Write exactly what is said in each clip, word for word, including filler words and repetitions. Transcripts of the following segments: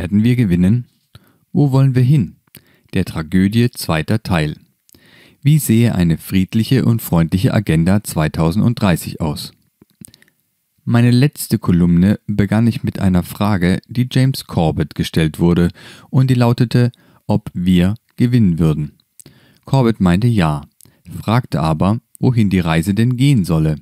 Werden wir gewinnen? Wo wollen wir hin? Der Tragödie zweiter Teil. Wie sehe eine friedliche und freundliche Agenda zweitausenddreißig aus? Meine letzte Kolumne begann ich mit einer Frage, die James Corbett gestellt wurde, und die lautete, ob wir gewinnen würden. Corbett meinte ja, fragte aber, wohin die Reise denn gehen solle.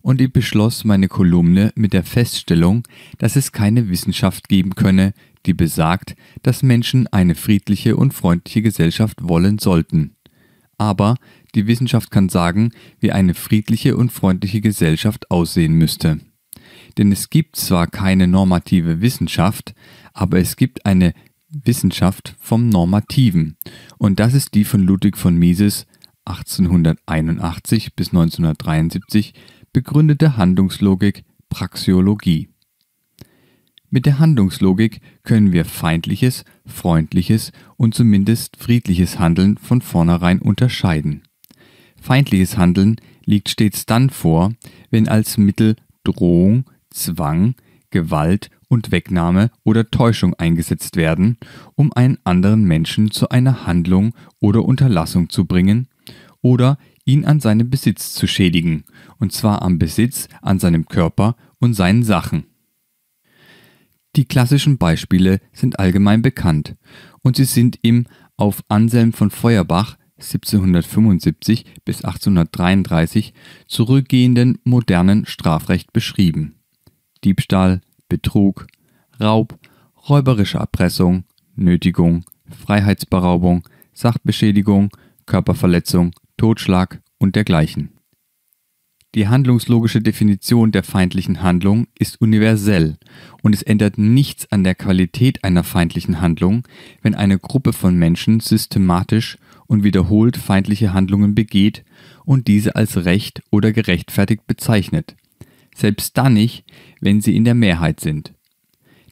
Und ich beschloss meine Kolumne mit der Feststellung, dass es keine Wissenschaft geben könne, die besagt, dass Menschen eine friedliche und freundliche Gesellschaft wollen sollten. Aber die Wissenschaft kann sagen, wie eine friedliche und freundliche Gesellschaft aussehen müsste. Denn es gibt zwar keine normative Wissenschaft, aber es gibt eine Wissenschaft vom Normativen. Und das ist die von Ludwig von Mises, achtzehnhunderteinundachtzig bis neunzehnhundertdreiundsiebzig, begründete Handlungslogik, Praxeologie. Mit der Handlungslogik können wir feindliches, freundliches und zumindest friedliches Handeln von vornherein unterscheiden. Feindliches Handeln liegt stets dann vor, wenn als Mittel Drohung, Zwang, Gewalt und Wegnahme oder Täuschung eingesetzt werden, um einen anderen Menschen zu einer Handlung oder Unterlassung zu bringen oder ihn an seinem Besitz zu schädigen, und zwar am Besitz, an seinem Körper und seinen Sachen. Die klassischen Beispiele sind allgemein bekannt und sie sind im auf Anselm von Feuerbach siebzehnhundertfünfundsiebzig bis achtzehnhundertdreiunddreißig zurückgehenden modernen Strafrecht beschrieben. Diebstahl, Betrug, Raub, räuberische Erpressung, Nötigung, Freiheitsberaubung, Sachbeschädigung, Körperverletzung, Totschlag und dergleichen. Die handlungslogische Definition der feindlichen Handlung ist universell und es ändert nichts an der Qualität einer feindlichen Handlung, wenn eine Gruppe von Menschen systematisch und wiederholt feindliche Handlungen begeht und diese als recht oder gerechtfertigt bezeichnet, selbst dann nicht, wenn sie in der Mehrheit sind.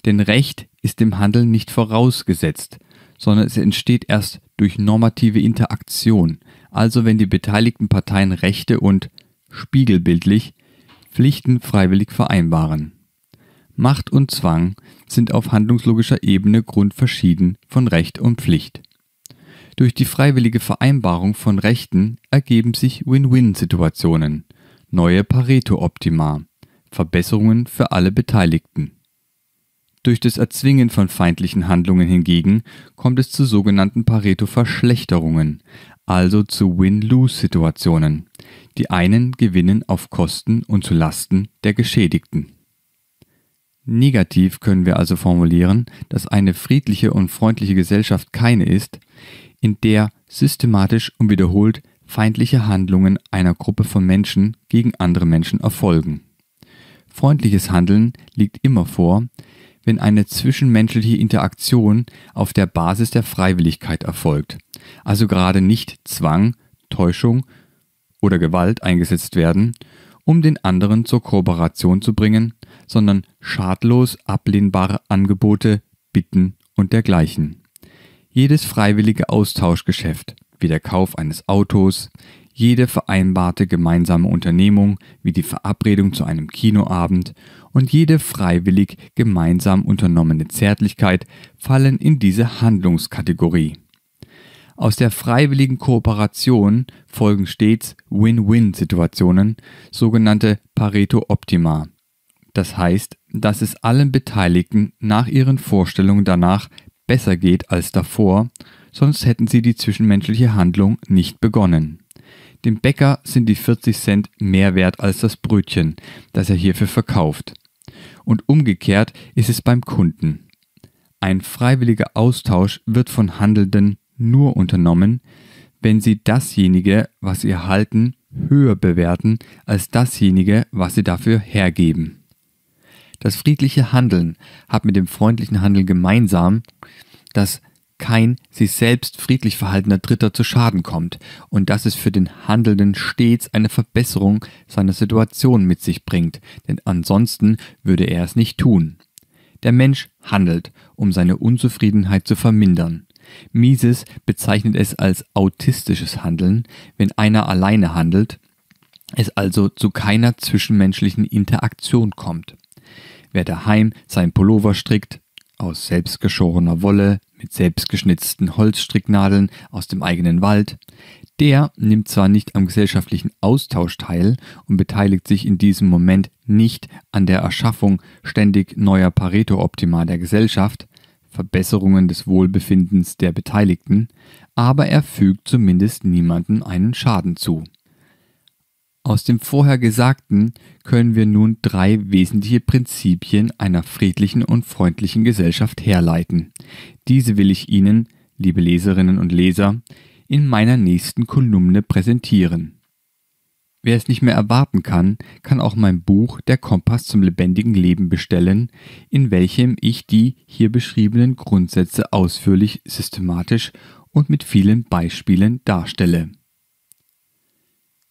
Denn Recht ist dem Handeln nicht vorausgesetzt, sondern es entsteht erst durch normative Interaktion, also wenn die beteiligten Parteien Rechte und spiegelbildlich Pflichten freiwillig vereinbaren. Macht und Zwang sind auf handlungslogischer Ebene grundverschieden von Recht und Pflicht. Durch die freiwillige Vereinbarung von Rechten ergeben sich Win-Win-Situationen, neue Pareto-Optima, Verbesserungen für alle Beteiligten. Durch das Erzwingen von feindlichen Handlungen hingegen kommt es zu sogenannten Pareto-Verschlechterungen, also zu Win-Lose-Situationen. Die einen gewinnen auf Kosten und zu Lasten der Geschädigten. Negativ können wir also formulieren, dass eine friedliche und freundliche Gesellschaft keine ist, in der systematisch und wiederholt feindliche Handlungen einer Gruppe von Menschen gegen andere Menschen erfolgen. Freundliches Handeln liegt immer vor, wenn eine zwischenmenschliche Interaktion auf der Basis der Freiwilligkeit erfolgt, also gerade nicht Zwang, Täuschung oder Gewalt eingesetzt werden, um den anderen zur Kooperation zu bringen, sondern schadlos ablehnbare Angebote, Bitten und dergleichen. Jedes freiwillige Austauschgeschäft, wie der Kauf eines Autos, jede vereinbarte gemeinsame Unternehmung, wie die Verabredung zu einem Kinoabend und jede freiwillig gemeinsam unternommene Zärtlichkeit fallen in diese Handlungskategorie. Aus der freiwilligen Kooperation folgen stets Win-Win-Situationen, sogenannte Pareto-Optima. Das heißt, dass es allen Beteiligten nach ihren Vorstellungen danach besser geht als davor, sonst hätten sie die zwischenmenschliche Handlung nicht begonnen. Dem Bäcker sind die vierzig Cent mehr wert als das Brötchen, das er hierfür verkauft. Und umgekehrt ist es beim Kunden. Ein freiwilliger Austausch wird von Handelnden nur unternommen, wenn sie dasjenige, was sie erhalten, höher bewerten als dasjenige, was sie dafür hergeben. Das friedliche Handeln hat mit dem freundlichen Handeln gemeinsam, dass kein sich selbst friedlich verhaltener Dritter zu Schaden kommt und dass es für den Handelnden stets eine Verbesserung seiner Situation mit sich bringt, denn ansonsten würde er es nicht tun. Der Mensch handelt, um seine Unzufriedenheit zu vermindern. Mises bezeichnet es als autistisches Handeln, wenn einer alleine handelt, es also zu keiner zwischenmenschlichen Interaktion kommt. Wer daheim seinen Pullover strickt, aus selbstgeschorener Wolle, mit selbstgeschnitzten Holzstricknadeln aus dem eigenen Wald, der nimmt zwar nicht am gesellschaftlichen Austausch teil und beteiligt sich in diesem Moment nicht an der Erschaffung ständig neuer Pareto-Optima der Gesellschaft, Verbesserungen des Wohlbefindens der Beteiligten, aber er fügt zumindest niemandem einen Schaden zu. Aus dem vorher Gesagten können wir nun drei wesentliche Prinzipien einer friedlichen und freundlichen Gesellschaft herleiten. Diese will ich Ihnen, liebe Leserinnen und Leser, in meiner nächsten Kolumne präsentieren. Wer es nicht mehr erwarten kann, kann auch mein Buch Der Kompass zum lebendigen Leben bestellen, in welchem ich die hier beschriebenen Grundsätze ausführlich, systematisch und mit vielen Beispielen darstelle.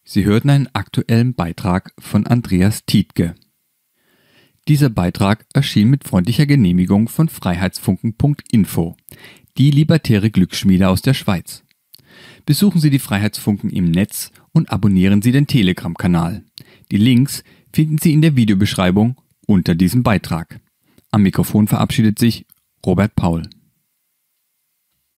Sie hörten einen aktuellen Beitrag von Andreas Tiedtke. Dieser Beitrag erschien mit freundlicher Genehmigung von freiheitsfunken punkt info, die libertäre Glücksschmiede aus der Schweiz. Besuchen Sie die Freiheitsfunken im Netz und abonnieren Sie den Telegram-Kanal. Die Links finden Sie in der Videobeschreibung unter diesem Beitrag. Am Mikrofon verabschiedet sich Robert Paul.